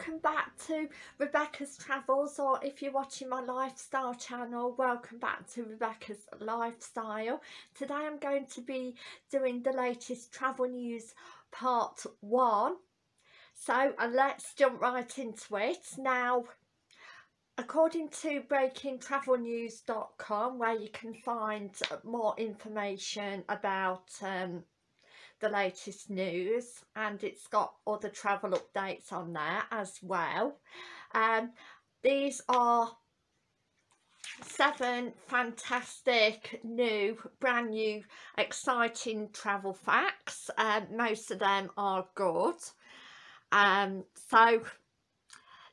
welcome back to Rebecca's Travels, or if you're watching my lifestyle channel, welcome back to Rebecca's Lifestyle. Today I'm going to be doing the latest travel news part one. So let's jump right into it. Now, according to breakingtravelnews.com, where you can find more information about the latest news, and it's got other travel updates on there as well. These are 7 fantastic new, brand new, exciting travel facts. Most of them are good, so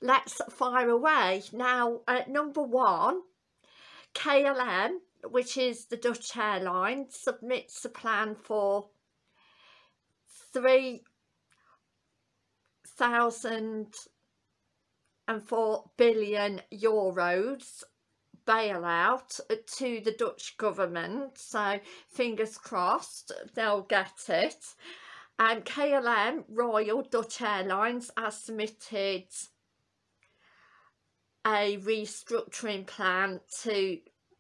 let's fire away. Now, at number 1, KLM, which is the Dutch airline, submits a plan for 3,004 billion euros bailout to the Dutch government, so fingers crossed they'll get it. And KLM, Royal Dutch Airlines, has submitted a restructuring plan to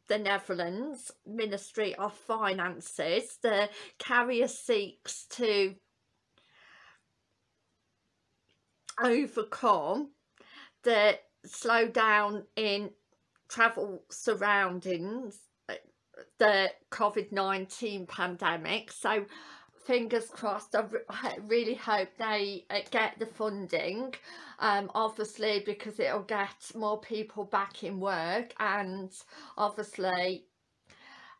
the Netherlands Ministry of Finances. The carrier seeks to overcome the slowdown in travel surrounding the COVID-19 pandemic, so fingers crossed. I really hope they get the funding, obviously, because it'll get more people back in work, and obviously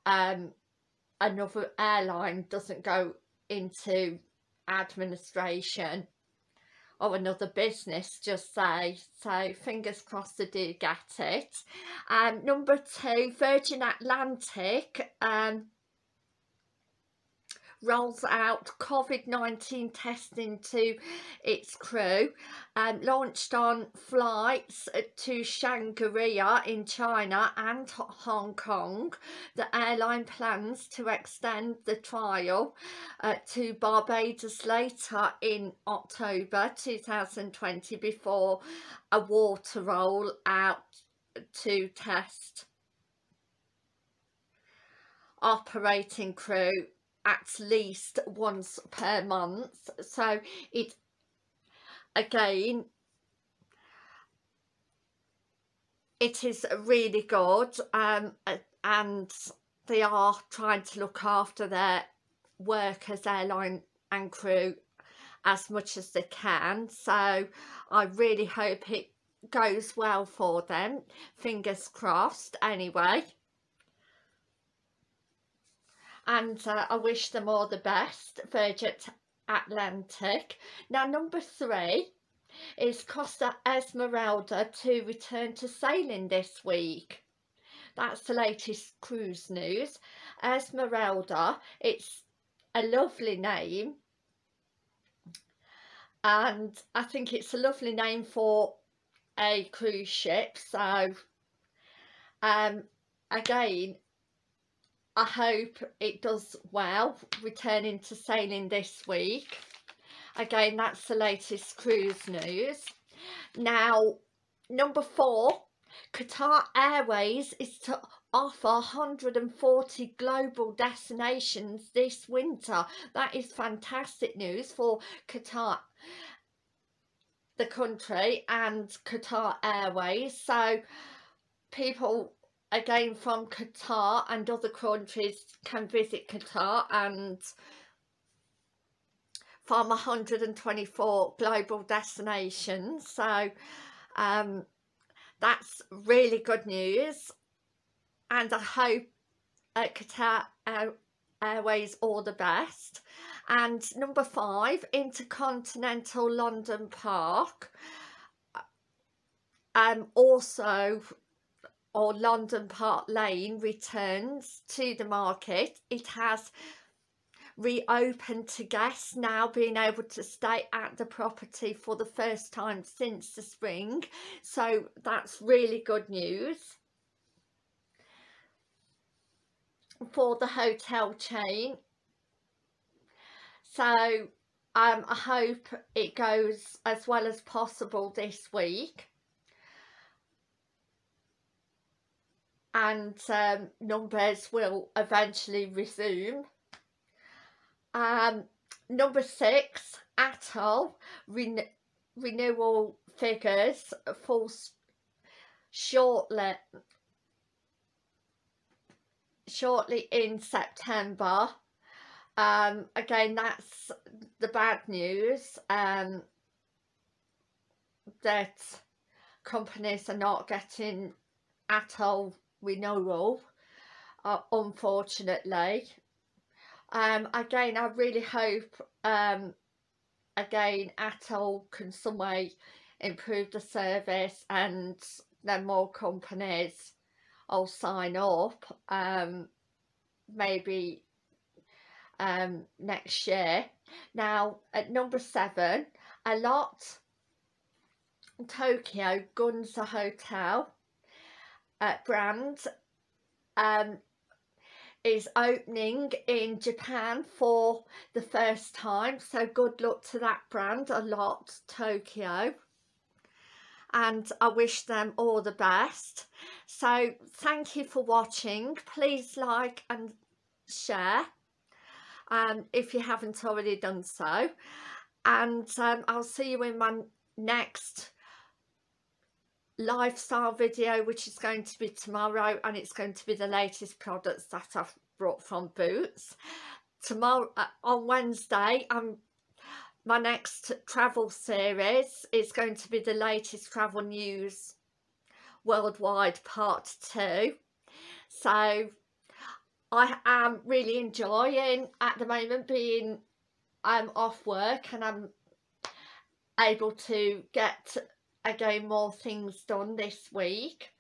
another airline doesn't go into administration or another business, just say. So fingers crossed they do get it. Number 2, Virgin Atlantic rolls out COVID-19 testing to its crew, launched on flights to Shangri-La in China and Hong Kong. The airline plans to extend the trial to Barbados later in October 2020 before a water roll out to test operating crew at least once per month. So it again, it is really good, and they are trying to look after their workers, airline and crew, as much as they can. So I really hope it goes well for them, fingers crossed anyway. And I wish them all the best, Virgin Atlantic. Now, number 3 is Costa Esmeralda to return to sailing this week. That's the latest cruise news. Esmeralda, it's a lovely name, and I think it's a lovely name for a cruise ship. So again, I hope it does well, returning to sailing this week. Again, that's the latest cruise news. Now, number 4, Qatar Airways is to offer 140 global destinations this winter. That is fantastic news for Qatar, the country, and Qatar Airways. So people, again, from Qatar and other countries can visit Qatar, and from 124 global destinations. So that's really good news, and I hope Qatar Airways all the best. And number 5, Intercontinental London Park, or London Park Lane, returns to the market. It has reopened to guests now, being able to stay at the property for the first time since the spring. So that's really good news for the hotel chain. So I hope it goes as well as possible this week. And numbers will eventually resume. Number 6, ATOL renewal figures falls shortly in September. Again, that's the bad news, that companies are not getting ATOL renewal, unfortunately. Again, I really hope again ATOL can some way improve the service and then more companies will sign up, maybe next year. Now at number 7, a lot Tokyo Gunza Hotel brand is opening in Japan for the first time, so good luck to that brand, a lot Tokyo, and I wish them all the best. So thank you for watching, please like and share if you haven't already done so, and I'll see you in my next lifestyle video, which is going to be tomorrow, and it's going to be the latest products that I've brought from Boots. Tomorrow on Wednesday, my next travel series is going to be the latest travel news worldwide, part 2. So I am really enjoying at the moment being I'm off work, and I'm able to get again more things done this week.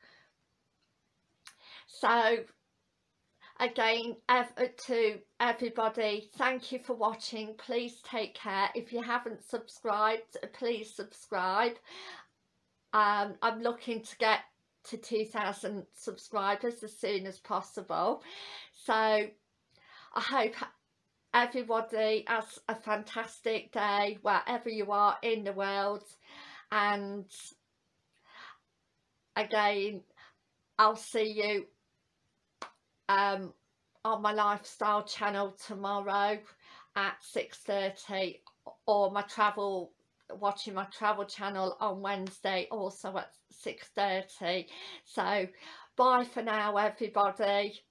So again, to everybody, thank you for watching, please take care. If you haven't subscribed, please subscribe. I'm looking to get to 2,000 subscribers as soon as possible, so I hope everybody has a fantastic day wherever you are in the world, and again I'll see you on my lifestyle channel tomorrow at 6:30, or my travel watching my travel channel on Wednesday also at 6:30. So bye for now everybody.